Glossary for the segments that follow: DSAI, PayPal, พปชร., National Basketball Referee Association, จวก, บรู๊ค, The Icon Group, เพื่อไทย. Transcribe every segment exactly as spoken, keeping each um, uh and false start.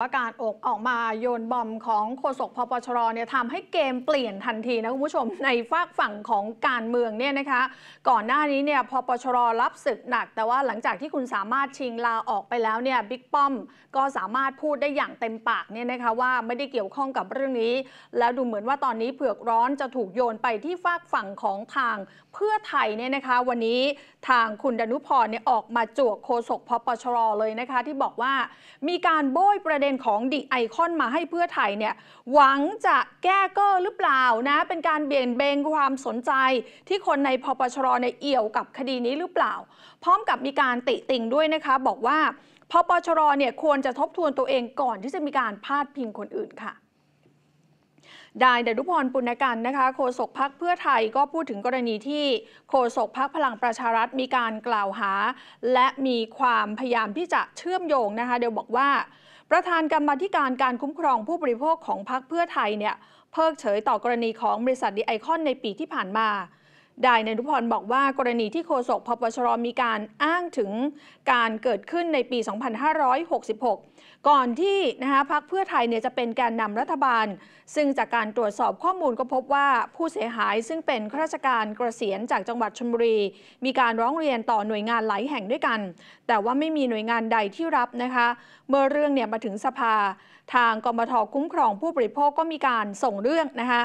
ว่าการอกออกมาโยนบอมของโฆษกพปชรเนี่ยทำให้เกมเปลี่ยนทันทีนะคุณผู้ชมในฝากฝั่งของการเมืองเนี่ยนะคะก่อนหน้านี้เนี่ยพปชรรับศึกหนักแต่ว่าหลังจากที่คุณสามารถชิงลาออกไปแล้วเนี่ยบิ๊กป้อมก็สามารถพูดได้อย่างเต็มปากเนี่ยนะคะว่าไม่ได้เกี่ยวข้องกับเรื่องนี้แล้วดูเหมือนว่าตอนนี้เผือกร้อนจะถูกโยนไปที่ฝากฝั่งของทางเพื่อไทยเนี่ยนะคะวันนี้ทางคุณดนุพรเนี่ยออกมาจวกโฆษกพปชรเลยนะคะที่บอกว่ามีการโบยประเด็นของดิไอคอนมาให้เพื่อไทยเนี่ยหวังจะแก้เก้อหรือเปล่านะเป็นการเบี่ยงเบนความสนใจที่คนในพปชรในเอี่ยวกับคดีนี้หรือเปล่าพร้อมกับมีการติติงด้วยนะคะบอกว่าพปชรเนี่ยควรจะทบทวนตัวเองก่อนที่จะมีการพาดพิงคนอื่นค่ะดายดนุพร ปุณกันนะคะโฆษกพรรคเพื่อไทยก็พูดถึงกรณีที่โฆษกพรรคพลังประชารัฐมีการกล่าวหาและมีความพยายามที่จะเชื่อมโยงนะคะเดี๋ยวบอกว่าประธานกรรมาธิการการคุ้มครองผู้บริโภคของพรรคเพื่อไทยเนี่ยเพิกเฉยต่อกรณีของบริษัทดิไอคอนในปีที่ผ่านมาดายดนุพรบอกว่ากรณีที่โฆษกพปชรมีการอ้างถึงการเกิดขึ้นในปี สองพันห้าร้อยหกสิบหก ก่อนที่นะคะพรรคเพื่อไทยเนี่ยจะเป็นแกนนำรัฐบาลซึ่งจากการตรวจสอบข้อมูลก็พบว่าผู้เสียหายซึ่งเป็นข้าราชการเกษียณจากจังหวัดชลบุรีมีการร้องเรียนต่อหน่วยงานหลายแห่งด้วยกันแต่ว่าไม่มีหน่วยงานใดที่รับนะคะเมื่อเรื่องเนี่ยมาถึงสภาทางกมธ.คุ้มครองผู้บริโภคก็มีการส่งเรื่องนะคะ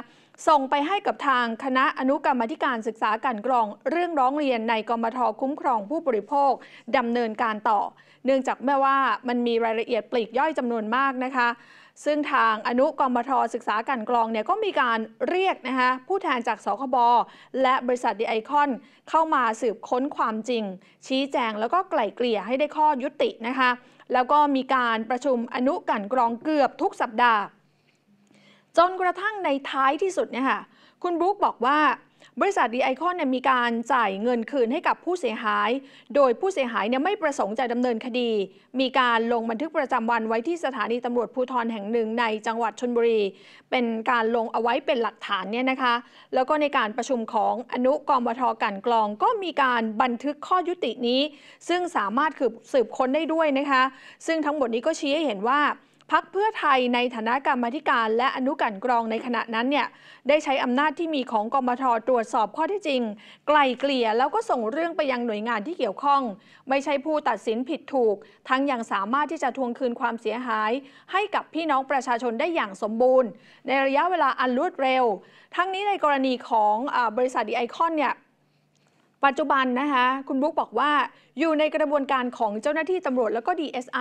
ส่งไปให้กับทางคณะอนุกรรมาธิการศึกษาการกรองเรื่องร้องเรียนในกมธ.คุ้มครองผู้บริโภคดำเนินการต่อเนื่องจากแม้ว่ามันมีรายละเอียดปลีกย่อยจำนวนมากนะคะซึ่งทางอนุกรรมธศึกษาการกรองเนี่ยก็มีการเรียกนะคะผู้แทนจากสคบและบริษัทดิไอคอนเข้ามาสืบค้นความจริงชี้แจงแล้วก็ไกล่เกลี่ยให้ได้ข้อยุตินะคะแล้วก็มีการประชุมอนุกรรมกรองเกือบทุกสัปดาห์จนกระทั่งในท้ายที่สุดเนี่ยค่ะคุณบุ๊กบอกว่าบริษัทดีไอคอนเนี่ยมีการจ่ายเงินคืนให้กับผู้เสียหายโดยผู้เสียหายเนี่ยไม่ประสงค์จะดำเนินคดีมีการลงบันทึกประจำวันไว้ที่สถานีตำรวจภูธรแห่งหนึ่งในจังหวัดชลบุรีเป็นการลงเอาไว้เป็นหลักฐานเนี่ยนะคะแล้วก็ในการประชุมของอนุกรมธกันกรองก็มีการบันทึกข้อยุตินี้ซึ่งสามารถสืบค้นได้ด้วยนะคะซึ่งทั้งหมดนี้ก็ชี้ให้เห็นว่าพรรคเพื่อไทยในฐานะกรรมาธิการและอนุกรรมกรองในขณะนั้นเนี่ยได้ใช้อำนาจที่มีของกมธ.ตรวจสอบข้อที่จริงไกล่เกลี่ยแล้วก็ส่งเรื่องไปยังหน่วยงานที่เกี่ยวข้องไม่ใช่ผู้ตัดสินผิดถูกทั้งยังสามารถที่จะทวงคืนความเสียหายให้กับพี่น้องประชาชนได้อย่างสมบูรณ์ในระยะเวลาอันรวดเร็วทั้งนี้ในกรณีของบริษัทดิไอคอนเนี่ยปัจจุบันนะคะคุณบุ๊กบอกว่าอยู่ในกระบวนการของเจ้าหน้าที่ตำรวจแล้วก็ ดี เอส ไอ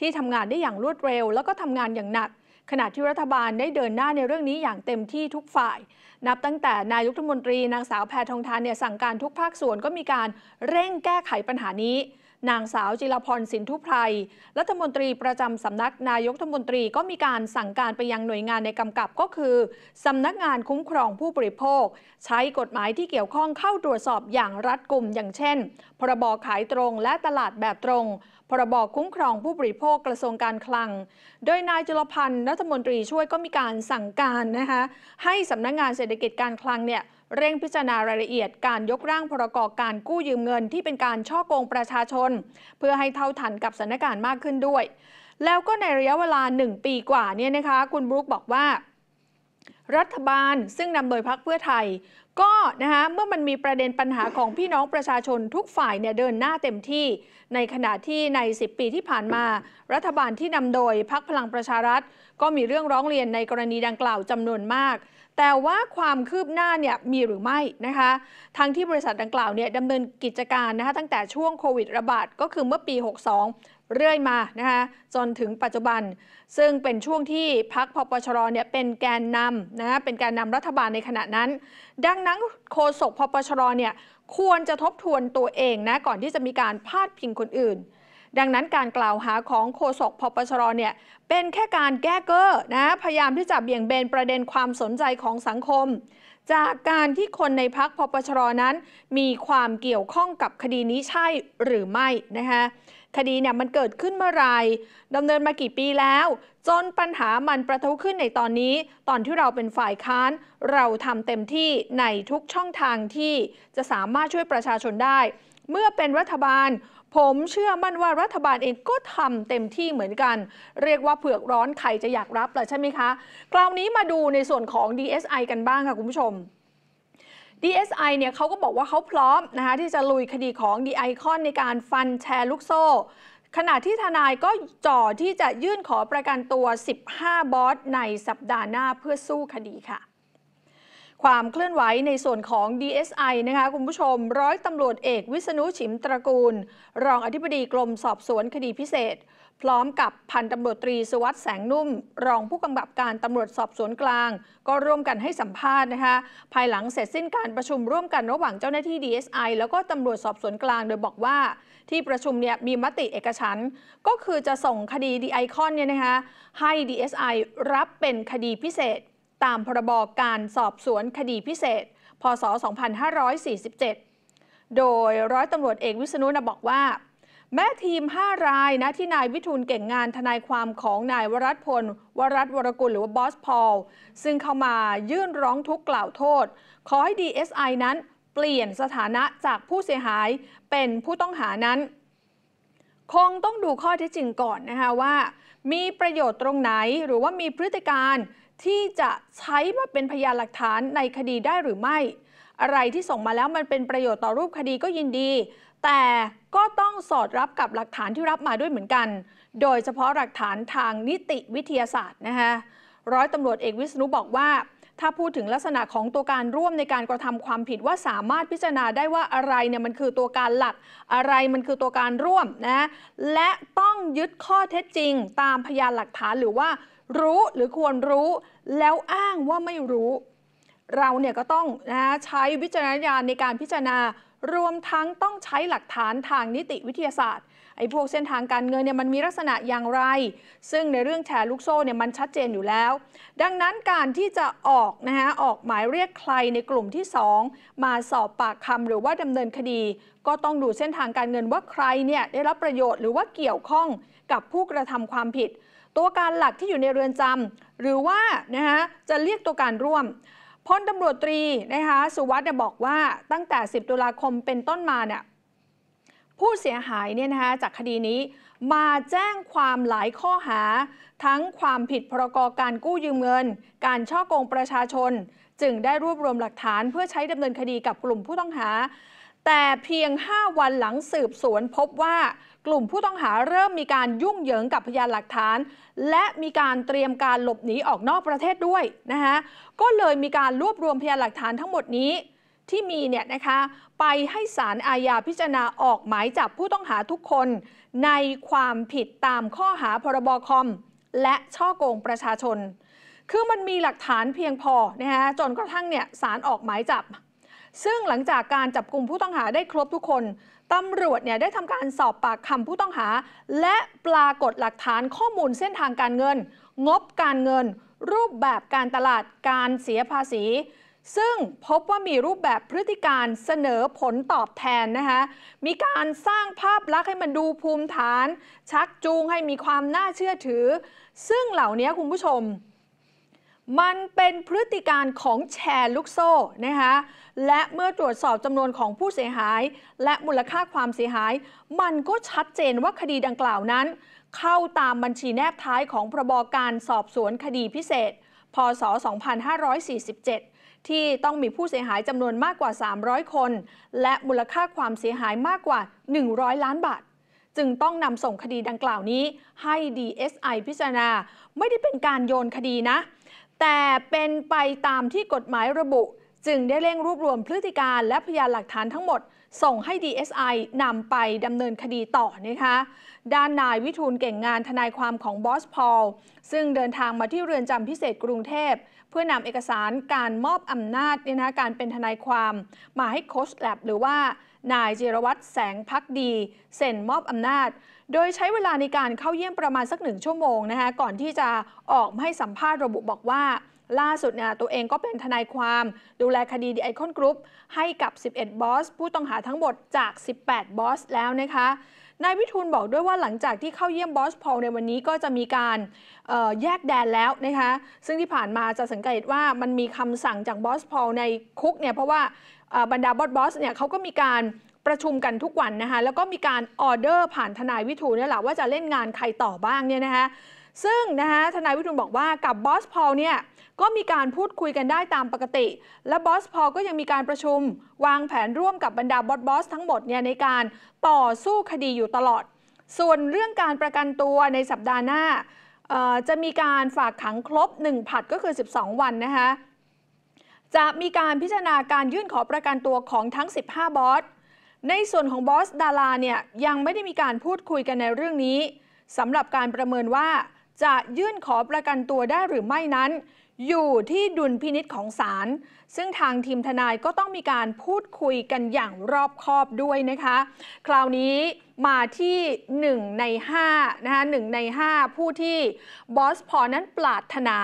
ที่ทำงานได้อย่างรวดเร็วแล้วก็ทำงานอย่างหนักขณะที่รัฐบาลได้เดินหน้าในเรื่องนี้อย่างเต็มที่ทุกฝ่ายนับตั้งแต่นายกรัฐมนตรีนางสาวแพทองธารเนี่ยสั่งการทุกภาคส่วนก็มีการเร่งแก้ไขปัญหานี้นางสาวจิรพรสินธุไพรรัฐมนตรีประจำสำนักนายกรัฐมนตรีก็มีการสั่งการไปยังหน่วยงานในกำกับก็คือสำนักงานคุ้มครองผู้บริโภคใช้กฎหมายที่เกี่ยวข้องเข้าตรวจสอบอย่างรัดกุมอย่างเช่นพรบขายตรงและตลาดแบบตรงพรบคุ้มครองผู้บริโภคกระทรวงการคลังโดยนายจิรพรรัฐมนตรีช่วยก็มีการสั่งการนะคะให้สำนักงานเศรษฐกิจการคลังเนี่ยเร่งพิจารณารายละเอียดการยกร่างพรก.การกู้ยืมเงินที่เป็นการฉ้อโกงประชาชนเพื่อให้เท่าทันกับสถานการณ์มากขึ้นด้วยแล้วก็ในระยะเวลาหนึ่งปีกว่าเนี่ยนะคะคุณบรูคบอกว่ารัฐบาลซึ่งนำโดยพรรคเพื่อไทยก็นะคะเมื่อมันมีประเด็นปัญหาของพี่น้องประชาชนทุกฝ่ายเนี่ยเดินหน้าเต็มที่ในขณะที่ในสิบปีที่ผ่านมารัฐบาลที่นำโดยพรรคพลังประชารัฐก็มีเรื่องร้องเรียนในกรณีดังกล่าวจำนวนมากแต่ว่าความคืบหน้าเนี่ยมีหรือไม่นะคะทั้งที่บริษัทดังกล่าวเนี่ยดำเนินกิจการนะคะตั้งแต่ช่วงโควิดระบาดก็คือเมื่อปีหกสิบสองเรื่อยมานะคะจนถึงปัจจุบันซึ่งเป็นช่วงที่พรรคพปชรเนี่ยเป็นแกนนำนะเป็นแกนนำรัฐบาลในขณะนั้นดังนั้นโฆษกพปชรเนี่ยควรจะทบทวนตัวเองนะก่อนที่จะมีการพาดพิงคนอื่นดังนั้นการกล่าวหาของโฆษกพปชรเนี่ยเป็นแค่การแก้เก้อนะพยายามที่จะเบี่ยงเบนประเด็นความสนใจของสังคมจากการที่คนในพรรคพปชรนั้นมีความเกี่ยวข้องกับคดีนี้ใช่หรือไม่นะคะคดีเนี่ยมันเกิดขึ้นเมื่อไรดำเนินมากี่ปีแล้วจนปัญหามันประทุขึ้นในตอนนี้ตอนที่เราเป็นฝ่ายค้านเราทำเต็มที่ในทุกช่องทางที่จะสามารถช่วยประชาชนได้เมื่อเป็นรัฐบาลพ ผมเชื่อมั่นว่ารัฐบาลเองก็ทำเต็มที่เหมือนกันเรียกว่าเผือกร้อนใครจะอยากรับล่ะใช่ไหมคะคราวนี้มาดูในส่วนของ ดี เอส ไอ กันบ้างค่ะคุณผู้ชม ดี เอส ไอ เนี่ยเขาก็บอกว่าเขาพร้อมนะคะที่จะลุยคดีของ The Icon ในการฟันแชร์ลูกโซ่ขณะที่ทนายก็จ่อที่จะยื่นขอประกันตัว สิบห้า บอสในสัปดาห์หน้าเพื่อสู้คดีค่ะความเคลื่อนไหวในส่วนของ ดี เอส ไอ นะคะคุณผู้ชมร้อยตำรวจเอกวิษณุฉิมตระกูลรองอธิบดีกรมสอบสวนคดีพิเศษพร้อมกับพันตำรวจตรีสุวัสด์แสงนุ่มรองผู้กำกับการตำรวจสอบสวนกลางก็ร่วมกันให้สัมภาษณ์นะคะภายหลังเสร็จสิ้นการประชุมร่วมกันระหว่างเจ้าหน้าที่ ดี เอส ไอ แล้วก็ตำรวจสอบสวนกลางโดยบอกว่าที่ประชุมเนี่ยมีมติเอกฉันท์ก็คือจะส่งคดี The Icon เนี่ยนะคะให้ ดี เอส ไอ รับเป็นคดีพิเศษตามพรบการสอบสวนคดีพิเศษพ.ศ. สองพันห้าร้อยสี่สิบเจ็ดโดยร้อยตำรวจเอกวิษณุนะบอกว่าแม้ทีมห้ารายนะที่นายวิทูลเก่งงานทนายความของนายวรัตพลวรัตวรกุลหรือว่าบอสพอลซึ่งเข้ามายื่นร้องทุกข์กล่าวโทษขอให้ ดี เอส ไอ นั้นเปลี่ยนสถานะจากผู้เสียหายเป็นผู้ต้องหานั้นคงต้องดูข้อเท็จจริงก่อนนะคะว่ามีประโยชน์ตรงไหนหรือว่ามีพฤติการที่จะใช้มาเป็นพยานหลักฐานในคดีได้หรือไม่อะไรที่ส่งมาแล้วมันเป็นประโยชน์ต่อรูปคดีก็ยินดีแต่ก็ต้องสอดรับกับหลักฐานที่รับมาด้วยเหมือนกันโดยเฉพาะหลักฐานทางนิติวิทยาศาสตร์นะคะร้อยตำรวจเอกวิษณุบอกว่าถ้าพูดถึงลักษณะของตัวการร่วมในการกระทำความผิดว่าสามารถพิจารณาได้ว่าอะไรเนี่ยมันคือตัวการหลักอะไรมันคือตัวการร่วมนะและต้องยึดข้อเท็จจริงตามพยานหลักฐานหรือว่ารู้หรือควรรู้แล้วอ้างว่าไม่รู้เราเนี่ยก็ต้องนะใช้วิจารณญาณในการพิจารณารวมทั้งต้องใช้หลักฐานทางนิติวิทยาศาสตร์ไอ้พวกเส้นทางการเงินเนี่ยมันมีลักษณะอย่างไรซึ่งในเรื่องแชร์ลูกโซ่เนี่ยมันชัดเจนอยู่แล้วดังนั้นการที่จะออกนะฮะออกหมายเรียกใครในกลุ่มที่สองมาสอบปากคำหรือว่าดำเนินคดีก็ต้องดูเส้นทางการเงินว่าใครเนี่ยได้รับประโยชน์หรือว่าเกี่ยวข้องกับผู้กระทำความผิดตัวการหลักที่อยู่ในเรือนจำหรือว่านะฮะจะเรียกตัวการร่วมพลตำรวจตรีนะคะสุวัสด์บอกว่าตั้งแต่สิบตุลาคมเป็นต้นมาเนี่ยผู้เสียหายเนี่ยนะคะจากคดีนี้มาแจ้งความหลายข้อหาทั้งความผิดพรก.การกู้ยืมเงินการฉ้อโกงประชาชนจึงได้รวบรวมหลักฐานเพื่อใช้ดำเนินคดีกับกลุ่มผู้ต้องหาแต่เพียงห้าวันหลังสืบสวนพบว่ากลุ่มผู้ต้องหาเริ่มมีการยุ่งเหยิงกับพยานหลักฐานและมีการเตรียมการหลบหนีออกนอกประเทศด้วยนะคะก็เลยมีการรวบรวมพยานหลักฐานทั้งหมดนี้ที่มีเนี่ยนะคะไปให้ศาลอาญาพิจารณาออกหมายจับผู้ต้องหาทุกคนในความผิดตามข้อหาพรบคอมและช่อโกงประชาชนคือมันมีหลักฐานเพียงพอนะคะจนกระทั่งเนี่ยศาลออกหมายจับซึ่งหลังจากการจับกลุ่มผู้ต้องหาได้ครบทุกคนตำรวจเนี่ยได้ทำการสอบปากคำผู้ต้องหาและปรากฏหลักฐานข้อมูลเส้นทางการเงินงบการเงินรูปแบบการตลาดการเสียภาษีซึ่งพบว่ามีรูปแบบพฤติการเสนอผลตอบแทนนะคะมีการสร้างภาพลักษณ์ให้มันดูภูมิฐานชักจูงให้มีความน่าเชื่อถือซึ่งเหล่านี้คุณผู้ชมมันเป็นพฤติการของแชร์ลูกโซ่นะคะและเมื่อตรวจสอบจำนวนของผู้เสียหายและมูลค่าความเสียหายมันก็ชัดเจนว่าคดีดังกล่าวนั้นเข้าตามบัญชีแนบท้ายของพรบการสอบสวนคดีพิเศษพ.ศ. สองพันห้าร้อยสี่สิบเจ็ดที่ต้องมีผู้เสียหายจำนวนมากกว่าสามร้อยคนและมูลค่าความเสียหายมากกว่าหนึ่งร้อยล้านบาทจึงต้องนำส่งคดีดังกล่าวนี้ให้ ดี เอส ไอ พิจารณาไม่ได้เป็นการโยนคดีนะแต่เป็นไปตามที่กฎหมายระบุจึงได้เร่งรวบรวมพฤติการและพยานหลักฐานทั้งหมดส่งให้ ดี เอส ไอ นำไปดำเนินคดีต่อนะคะด้านนายวิทูลเก่งงานทนายความของบอสพอลซึ่งเดินทางมาที่เรือนจำพิเศษกรุงเทพเพื่อนำเอกสารการมอบอำนาจเนี่ยนะการเป็นทนายความมาให้โค้ชแลบหรือว่านายจิรวัตรแสงภักดีเซ็นมอบอำนาจโดยใช้เวลาในการเข้าเยี่ยมประมาณสักหนึ่งชั่วโมงนะคะก่อนที่จะออกมาให้สัมภาษณ์ระบุบอกว่าล่าสุดเนี่ยตัวเองก็เป็นทนายความดูแลคดี The Icon Group ให้กับสิบเอ็ดบอสผู้ต้องหาทั้งหมดจากสิบแปดบอสแล้วนะคะนายวิทูลบอกด้วยว่าหลังจากที่เข้าเยี่ยมบอสพอลในวันนี้ก็จะมีการแยกแดนแล้วนะคะซึ่งที่ผ่านมาจะสังเกตว่ามันมีคำสั่งจากบอสพอลในคุกเนี่ยเพราะว่าบรรดาบอสบอสเนี่ยเขาก็มีการ ประชุมกันทุกวันนะคะแล้วก็มีการออเดอร์ผ่านทนายวิทูลนี่แหละว่าจะเล่นงานใครต่อบ้างเนี่ยนะคะซึ่งนะคะทนายวิทูลบอกว่ากับบอสพอลเนี่ยก็มีการพูดคุยกันได้ตามปกติและบอสพอลก็ยังมีการประชุมวางแผนร่วมกับบรรดาบอสบอสทั้งหมดเนี่ยในการต่อสู้คดีอยู่ตลอดส่วนเรื่องการประกันตัวในสัปดาห์หน้าจะมีการฝากขังครบหนึ่งผลัดก็คือสิบสองวันนะคะจะมีการพิจารณาการยื่นขอประกันตัวของทั้งสิบห้าบอสในส่วนของบอสดาราเนี่ยยังไม่ได้มีการพูดคุยกันในเรื่องนี้สำหรับการประเมินว่าจะยื่นขอประกันตัวได้หรือไม่นั้นอยู่ที่ดุลพินิจของศาลซึ่งทางทีมทนายก็ต้องมีการพูดคุยกันอย่างรอบคอบด้วยนะคะคราวนี้มาที่หนึ่งในห้านะคะหนึ่งในห้าผู้ที่บอสพอนั้นปรารถนา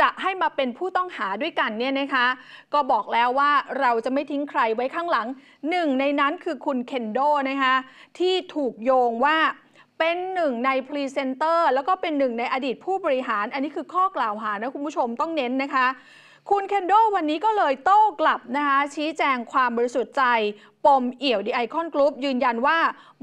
จะให้มาเป็นผู้ต้องหาด้วยกันเนี่ยนะคะก็บอกแล้วว่าเราจะไม่ทิ้งใครไว้ข้างหลังหนึ่งในนั้นคือคุณเคนโดนะคะที่ถูกโยงว่าเป็นหนึ่งในพรีเซนเตอร์แล้วก็เป็นหนึ่งในอดีตผู้บริหารอันนี้คือข้อกล่าวหานะคุณผู้ชมต้องเน้นนะคะคุณเคนโดวันนี้ก็เลยโต้กลับนะคะชี้แจงความบริสุทธิ์ใจปมเอี่ยว The Icon Group ยืนยันว่า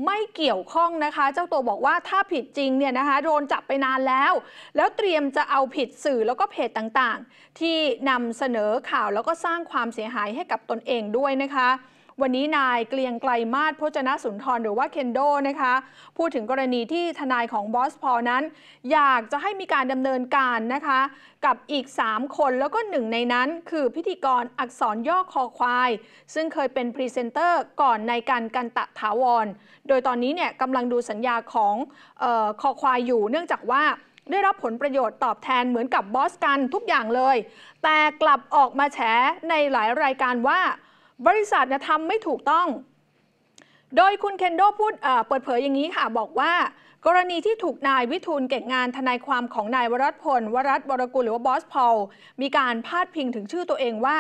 ไม่เกี่ยวข้องนะคะเจ้าตัวบอกว่าถ้าผิดจริงเนี่ยนะคะโดนจับไปนานแล้วแล้วเตรียมจะเอาผิดสื่อแล้วก็เพจต่างๆที่นำเสนอข่าวแล้วก็สร้างความเสียหายให้กับตนเองด้วยนะคะวันนี้นายเกรียงไกรมาศ โภชนสุนทรหรือว่าเคนโดนะคะพูดถึงกรณีที่ทนายของบอสพอนั้นอยากจะให้มีการดำเนินการนะคะกับอีกสามคนแล้วก็หนึ่งในนั้นคือพิธีกรอักษรย่อคอควายซึ่งเคยเป็นพรีเซนเตอร์ก่อนในการกันตะถาวรโดยตอนนี้เนี่ยกำลังดูสัญญาของเอ่อคอควายอยู่เนื่องจากว่าได้รับผลประโยชน์ตอบแทนเหมือนกับบอสกันทุกอย่างเลยแต่กลับออกมาแฉในหลายรายการว่าบริษัทเนี่ยทำไม่ถูกต้องโดยคุณเคนโดพูดเปิดเผยอย่างนี้ค่ะบอกว่ากรณีที่ถูกนายวิทูลเก่งงานทนายความของนายวรัตพลวรัตวรกุลหรือว่าบอสพอลมีการพาดพิงถึงชื่อตัวเองว่า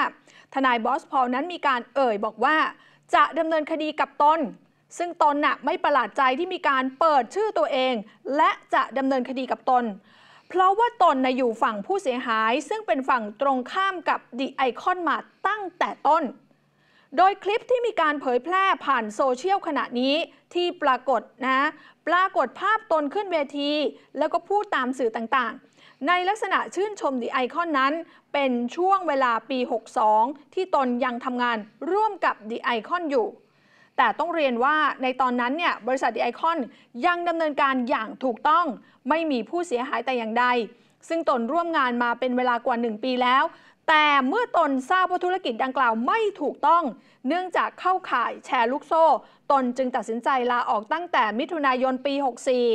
ทนายบอสพอลนั้นมีการเอ่ยบอกว่าจะดำเนินคดีกับตนซึ่งตนน่ะไม่ประหลาดใจที่มีการเปิดชื่อตัวเองและจะดำเนินคดีกับตนเพราะว่าตนน่ะอยู่ฝั่งผู้เสียหายซึ่งเป็นฝั่งตรงข้ามกับ The Icon มาตั้งแต่ต้นโดยคลิปที่มีการเผยแพร่ผ่านโซเชียลขณะนี้ที่ปรากฏนะปรากฏภาพตนขึ้นเวทีแล้วก็พูดตามสื่อต่างๆในลักษณะชื่นชม The Icon นั้นเป็นช่วงเวลาปีหกสองที่ตนยังทำงานร่วมกับ The Icon อยู่แต่ต้องเรียนว่าในตอนนั้นเนี่ยบริษัท The Icon ยังดำเนินการอย่างถูกต้องไม่มีผู้เสียหายแต่อย่างใดซึ่งตนร่วมงานมาเป็นเวลากว่าหนึ่งปีแล้วแต่เมื่อตนทราบว่าธุรกิจดังกล่าวไม่ถูกต้องเนื่องจากเข้าข่ายแชร์ลูกโซ่ตนจึงตัดสินใจลาออกตั้งแต่มิถุนายนปีหกสี่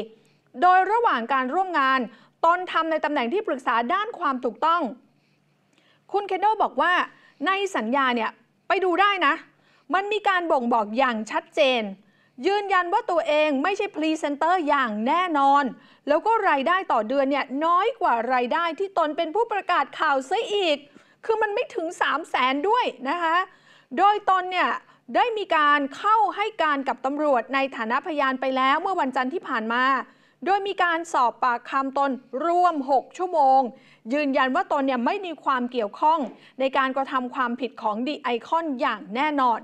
โดยระหว่างการร่วมงานตนทำในตำแหน่งที่ปรึกษาด้านความถูกต้องคุณเคนโดบอกว่าในสัญญาเนี่ยไปดูได้นะมันมีการบ่งบอกอย่างชัดเจนยืนยันว่าตัวเองไม่ใช่พรีเซนเตอร์อย่างแน่นอนแล้วก็รายได้ต่อเดือนเนี่ยน้อยกว่ารายได้ที่ตนเป็นผู้ประกาศข่าวซะอีกคือมันไม่ถึง สามแสน ด้วยนะคะโดยตนเนี่ยได้มีการเข้าให้การกับตำรวจในฐานะพยานไปแล้วเมื่อวันจันทร์ที่ผ่านมาโดยมีการสอบปากคำตนรวมหกชั่วโมงยืนยันว่าตนเนี่ยไม่มีความเกี่ยวข้องในการกระทำความผิดของ The Icon อย่างแน่นอน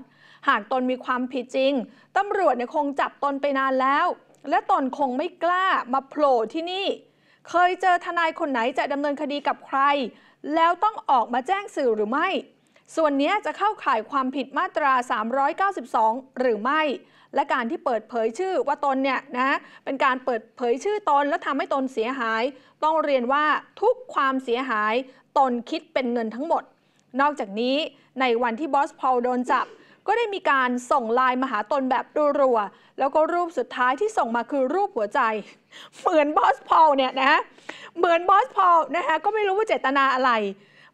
หากตนมีความผิดจริงตำรวจเนี่ยคงจับตนไปนานแล้วและตนคงไม่กล้ามาโผล่ที่นี่เคยเจอทนายคนไหนจะดำเนินคดีกับใครแล้วต้องออกมาแจ้งสื่อหรือไม่ส่วนนี้จะเข้าข่ายความผิดมาตราสามร้อยเก้าสิบสองหรือไม่และการที่เปิดเผยชื่อว่าตนเนี่ยนะเป็นการเปิดเผยชื่อตนและทำให้ตนเสียหายต้องเรียนว่าทุกความเสียหายตนคิดเป็นเงินทั้งหมดนอกจากนี้ในวันที่บอสพอลโดนจับก็ได้มีการส่งไลน์มาหาตนแบบรัวๆแล้วก็รูปสุดท้ายที่ส่งมาคือรูปหัวใจเหมือนบอสพอลเนี่ยนะเหมือนบอสพอลนะคะก็ไม่รู้ว่าเจตนาอะไร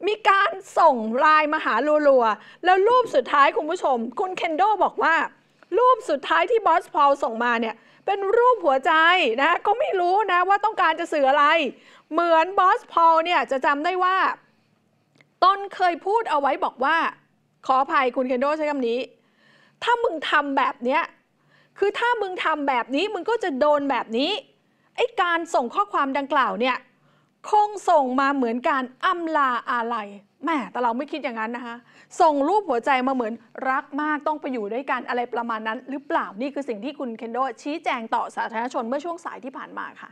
มีการส่งไลน์มาหารัวๆแล้วรูปสุดท้ายคุณผู้ชมคุณเคนโดบอกว่ารูปสุดท้ายที่บอสพอลส่งมาเนี่ยเป็นรูปหัวใจนะก็ไม่รู้นะว่าต้องการจะสื่ออะไรเหมือนบอสพอลเนี่ยจะจำได้ว่าตนเคยพูดเอาไว้บอกว่าขออภัยคุณเคนโดใช้คำนี้ถ้ามึงทำแบบเนี้ยคือถ้ามึงทำแบบนี้มึงก็จะโดนแบบนี้ไอ้การส่งข้อความดังกล่าวเนี่ย คงส่งมาเหมือนการอำลาอาลัยแม่แต่เราไม่คิดอย่างนั้นนะคะส่งรูปหัวใจมาเหมือนรักมากต้องไปอยู่ด้วยกันอะไรประมาณนั้นหรือเปล่านี่คือสิ่งที่คุณเคนโดะชี้แจงต่อสาธารณชนเมื่อช่วงสายที่ผ่านมาค่ะ